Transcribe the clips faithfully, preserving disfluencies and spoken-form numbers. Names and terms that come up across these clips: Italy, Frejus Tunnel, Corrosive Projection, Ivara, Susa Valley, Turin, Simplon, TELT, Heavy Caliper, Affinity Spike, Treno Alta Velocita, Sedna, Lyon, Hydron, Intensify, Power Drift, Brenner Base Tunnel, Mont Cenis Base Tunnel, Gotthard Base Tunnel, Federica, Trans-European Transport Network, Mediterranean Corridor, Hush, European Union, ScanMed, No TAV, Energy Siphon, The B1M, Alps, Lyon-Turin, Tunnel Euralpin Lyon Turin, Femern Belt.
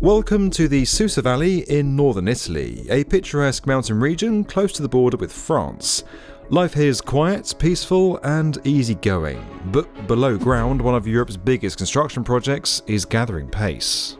Welcome to the Susa Valley in northern Italy, a picturesque mountain region close to the border with France. Life here is quiet, peaceful and easygoing, but below ground one of Europe's biggest construction projects is gathering pace.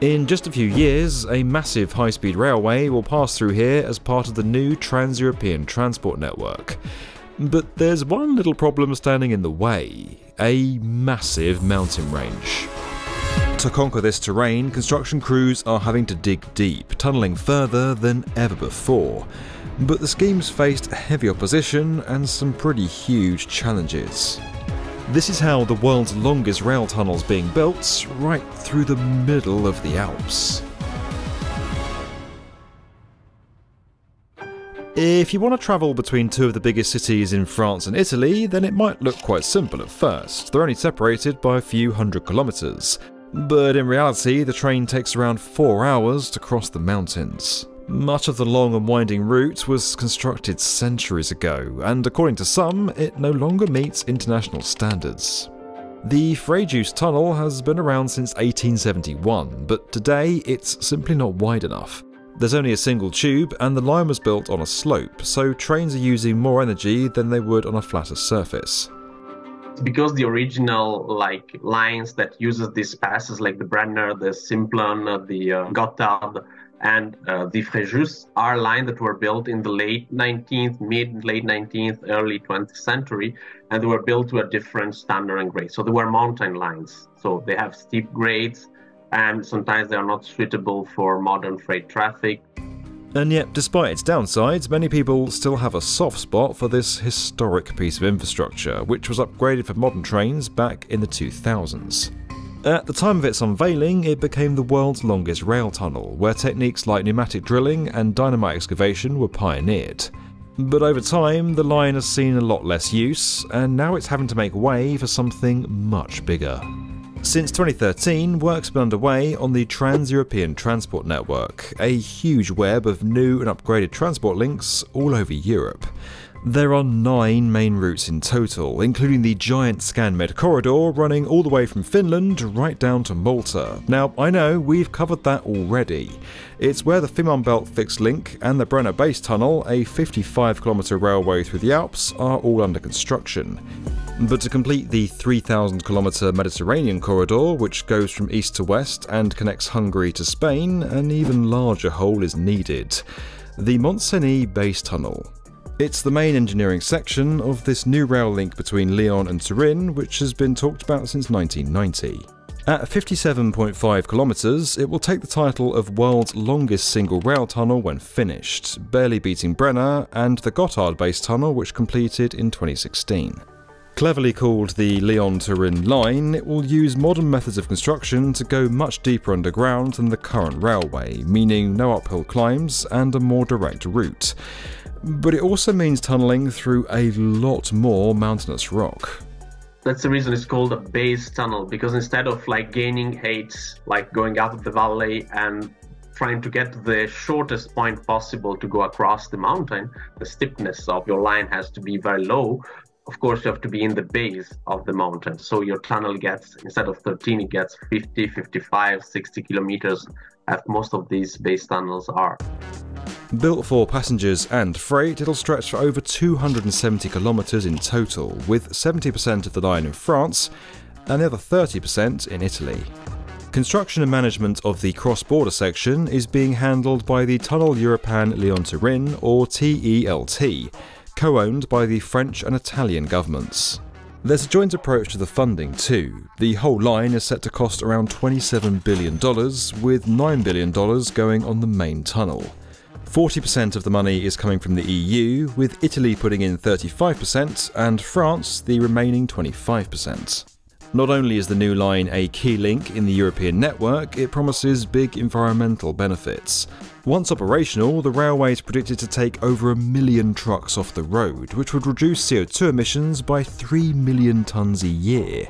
In just a few years, a massive high-speed railway will pass through here as part of the new Trans-European Transport Network. But there's one little problem standing in the way, a massive mountain range. To conquer this terrain, construction crews are having to dig deep, tunnelling further than ever before. But the schemes faced heavy opposition and some pretty huge challenges. This is how the world's longest rail tunnel is being built, right through the middle of the Alps. If you want to travel between two of the biggest cities in France and Italy, then it might look quite simple at first. They're only separated by a few hundred kilometres. But in reality, the train takes around four hours to cross the mountains. Much of the long and winding route was constructed centuries ago, and according to some, it no longer meets international standards. The Frejus Tunnel has been around since eighteen seventy-one, but today it's simply not wide enough. There's only a single tube, and the line was built on a slope, so trains are using more energy than they would on a flatter surface. Because the original like lines that uses these passes, like the Brenner, the Simplon, the uh, Gotthard, and uh, the Frejus are lines that were built in the late nineteenth, mid late nineteenth, early twentieth century, and they were built to a different standard and grade. So they were mountain lines. So they have steep grades, and sometimes they are not suitable for modern freight traffic. And yet, despite its downsides, many people still have a soft spot for this historic piece of infrastructure, which was upgraded for modern trains back in the two thousands. At the time of its unveiling, it became the world's longest rail tunnel, where techniques like pneumatic drilling and dynamite excavation were pioneered. But over time, the line has seen a lot less use, and now it's having to make way for something much bigger. Since twenty thirteen, work's been underway on the Trans-European Transport Network, a huge web of new and upgraded transport links all over Europe. There are nine main routes in total, including the giant ScanMed corridor running all the way from Finland right down to Malta. Now, I know we've covered that already. It's where the Femern Belt fixed link and the Brenner Base Tunnel, a fifty-five kilometre railway through the Alps, are all under construction. But to complete the three thousand kilometre Mediterranean Corridor, which goes from east to west and connects Hungary to Spain, an even larger hole is needed. The Mont Cenis Base Tunnel. It's the main engineering section of this new rail link between Lyon and Turin, which has been talked about since nineteen ninety. At fifty-seven point five kilometres, it will take the title of world's longest single rail tunnel when finished, barely beating Brenner and the Gotthard Base Tunnel, which completed in twenty sixteen. Cleverly called the Lyon-Turin line, it will use modern methods of construction to go much deeper underground than the current railway, meaning no uphill climbs and a more direct route. But it also means tunnelling through a lot more mountainous rock. That's the reason it's called a base tunnel, because instead of like gaining heights, like going out of the valley and trying to get to the shortest point possible to go across the mountain, the steepness of your line has to be very low. Of course, you have to be in the base of the mountain. So your tunnel gets, instead of thirteen, it gets fifty, fifty-five, sixty kilometers, as most of these base tunnels are. Built for passengers and freight, it'll stretch for over two hundred seventy kilometres in total, with seventy percent of the line in France and the other thirty percent in Italy. Construction and management of the cross-border section is being handled by the Tunnel Euralpin Lyon Turin, or T E L T, co-owned by the French and Italian governments. There's a joint approach to the funding too. The whole line is set to cost around twenty-seven billion dollars, with nine billion dollars going on the main tunnel. forty percent of the money is coming from the E U, with Italy putting in thirty-five percent and France the remaining twenty-five percent. Not only is the new line a key link in the European network, it promises big environmental benefits. Once operational, the railway is predicted to take over a million trucks off the road, which would reduce C O two emissions by three million tonnes a year.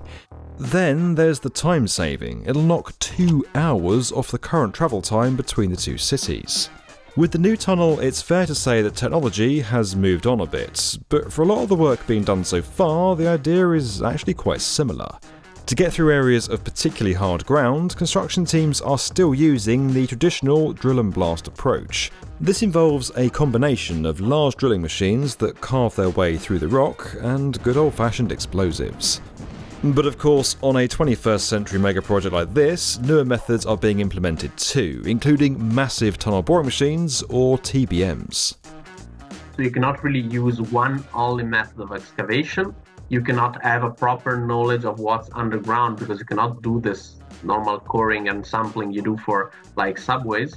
Then there's the time saving. It'll knock two hours off the current travel time between the two cities. With the new tunnel, it's fair to say that technology has moved on a bit, but for a lot of the work being done so far, the idea is actually quite similar. To get through areas of particularly hard ground, construction teams are still using the traditional drill and blast approach. This involves a combination of large drilling machines that carve their way through the rock and good old-fashioned explosives. But of course, on a twenty-first century mega project like this, newer methods are being implemented too, including massive tunnel boring machines or T B Ms. So you cannot really use one only method of excavation. You cannot have a proper knowledge of what's underground because you cannot do this normal coring and sampling you do for like subways,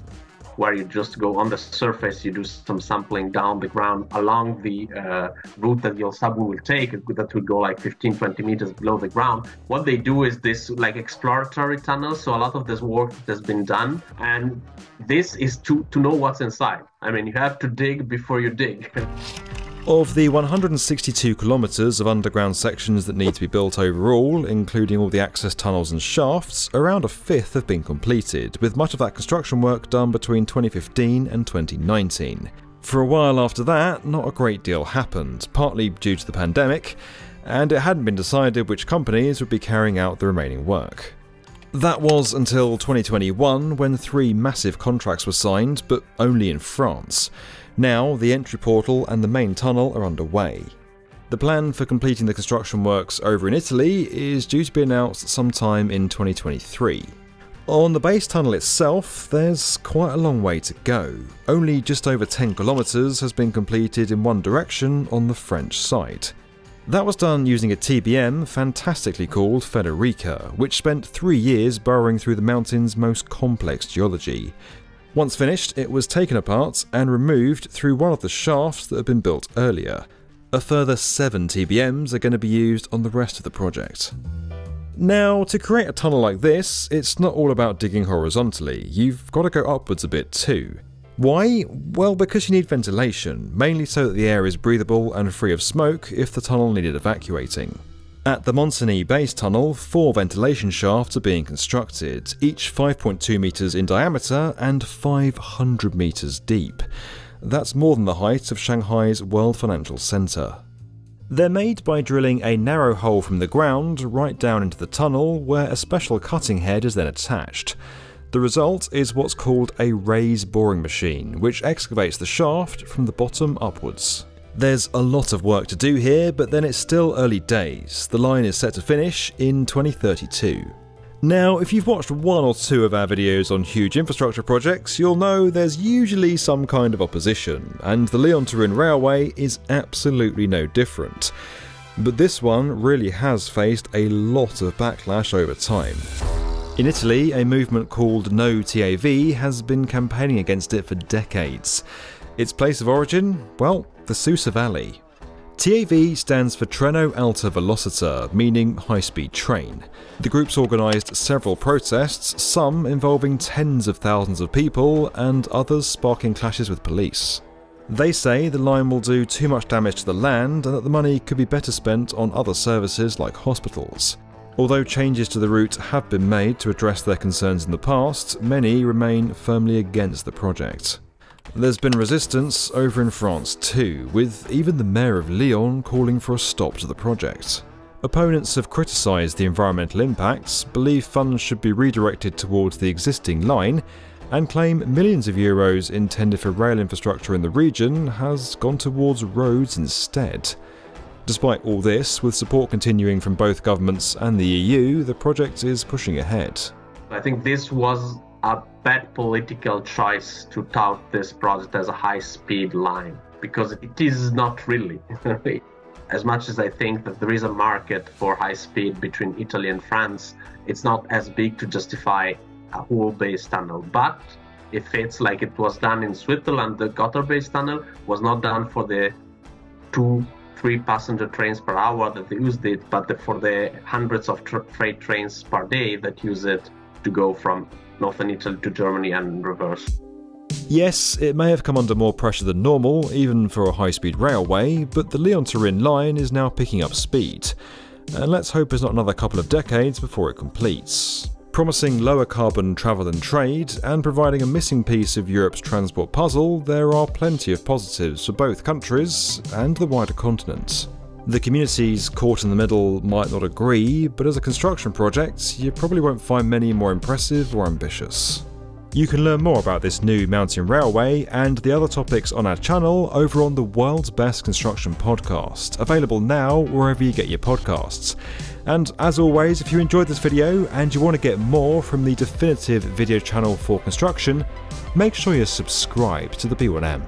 where you just go on the surface, you do some sampling down the ground along the uh, route that your subway will take, that would go like fifteen, twenty meters below the ground. What they do is this like exploratory tunnels, so a lot of this work has been done, and this is to, to know what's inside. I mean, you have to dig before you dig. Of the one hundred sixty-two kilometres of underground sections that need to be built overall, including all the access tunnels and shafts, around a fifth have been completed, with much of that construction work done between twenty fifteen and twenty nineteen. For a while after that, not a great deal happened, partly due to the pandemic, and it hadn't been decided which companies would be carrying out the remaining work. That was until twenty twenty-one, when three massive contracts were signed, but only in France. Now, the entry portal and the main tunnel are underway. The plan for completing the construction works over in Italy is due to be announced sometime in twenty twenty-three. On the base tunnel itself, there's quite a long way to go. Only just over ten kilometres has been completed in one direction on the French side. That was done using a T B M fantastically called Federica, which spent three years burrowing through the mountain's most complex geology. Once finished, it was taken apart and removed through one of the shafts that had been built earlier. A further seven T B Ms are going to be used on the rest of the project. Now, to create a tunnel like this, it's not all about digging horizontally. You've got to go upwards a bit too. Why? Well, because you need ventilation, mainly so that the air is breathable and free of smoke if the tunnel needed evacuating. At the Mont Cenis Base Tunnel, four ventilation shafts are being constructed, each five point two metres in diameter and five hundred metres deep. That's more than the height of Shanghai's World Financial Centre. They're made by drilling a narrow hole from the ground right down into the tunnel, where a special cutting head is then attached. The result is what's called a raise boring machine, which excavates the shaft from the bottom upwards. There's a lot of work to do here, but then it's still early days. The line is set to finish in twenty thirty-two. Now, if you've watched one or two of our videos on huge infrastructure projects, you'll know there's usually some kind of opposition, and the Lyon-Turin railway is absolutely no different. But this one really has faced a lot of backlash over time. In Italy, a movement called No T A V has been campaigning against it for decades. Its place of origin? Well, the Susa Valley. T A V stands for Treno Alta Velocita, meaning high-speed train. The group's organised several protests, some involving tens of thousands of people and others sparking clashes with police. They say the line will do too much damage to the land and that the money could be better spent on other services like hospitals. Although changes to the route have been made to address their concerns in the past, many remain firmly against the project. There's been resistance over in France too, with even the mayor of Lyon calling for a stop to the project. Opponents have criticised the environmental impacts, believe funds should be redirected towards the existing line, and claim millions of euros intended for rail infrastructure in the region has gone towards roads instead. Despite all this, with support continuing from both governments and the E U, the project is pushing ahead. I think this was a bad political choice to tout this project as a high-speed line, because it is not really. As much as I think that there is a market for high speed between Italy and France, it's not as big to justify a whole base tunnel. But if it's like it was done in Switzerland, the Gotthard Base Tunnel was not done for the two, three passenger trains per hour that used it, but the, for the hundreds of tr freight trains per day that use it to go from northern Italy to Germany and reverse. Yes, it may have come under more pressure than normal, even for a high-speed railway, but the Lyon-Turin line is now picking up speed. And let's hope it's not another couple of decades before it completes. Promising lower carbon travel and trade, and providing a missing piece of Europe's transport puzzle, there are plenty of positives for both countries and the wider continent. The communities caught in the middle might not agree, but as a construction project, you probably won't find many more impressive or ambitious. You can learn more about this new mountain railway and the other topics on our channel over on the World's Best Construction Podcast, available now wherever you get your podcasts. And as always, if you enjoyed this video and you want to get more from the definitive video channel for construction, make sure you're subscribed to the B one M.